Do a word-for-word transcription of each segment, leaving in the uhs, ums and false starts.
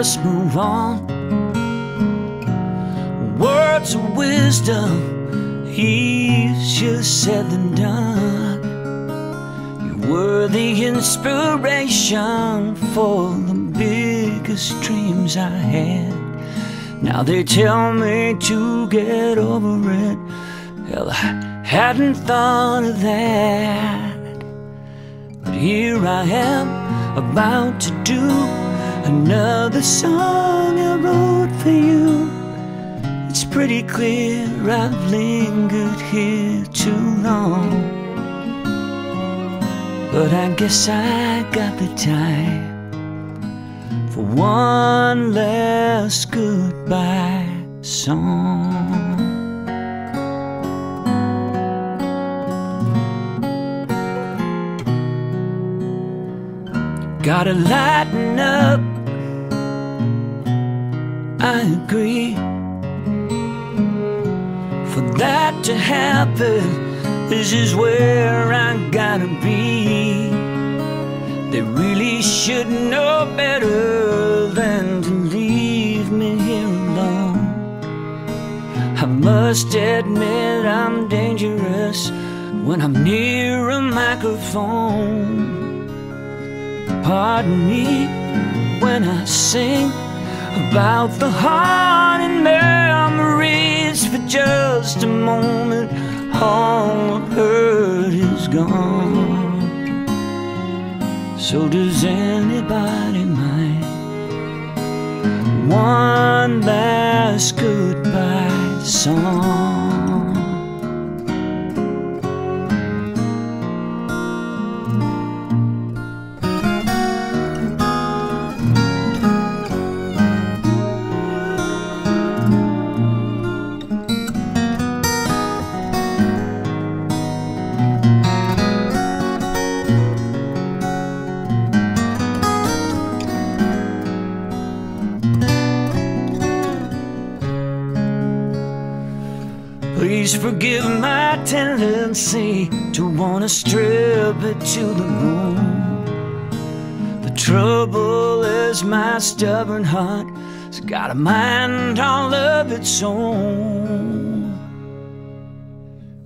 just move on. Words of wisdom, easier said than done. You were the inspiration for the biggest dreams I had. Now they tell me to get over it. Hell, I hadn't thought of that. But here I am, about to do another song I wrote for you. It's pretty clear I've lingered here too long, but I guess I got the time for one last goodbye song. Gotta lighten up, I agree. For that to happen, this is where I gotta be. They really should know better than to leave me here alone. I must admit I'm dangerous when I'm near a microphone. Pardon me when I sing about the heart and memories for just a moment. All I've heard is gone. So does anybody mind one last goodbye song? Please forgive my tendency to want to strip it to the bone. The trouble is my stubborn heart, it's got a mind all of its own.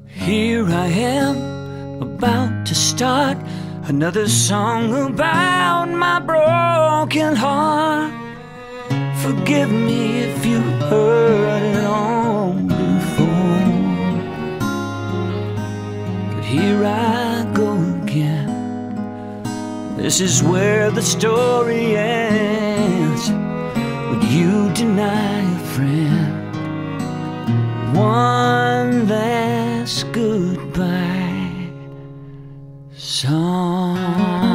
Here I am, about to start another song about my broken heart. Forgive me if you heard it all. Here I go again. This is where the story ends. Would you deny a friend one last goodbye song?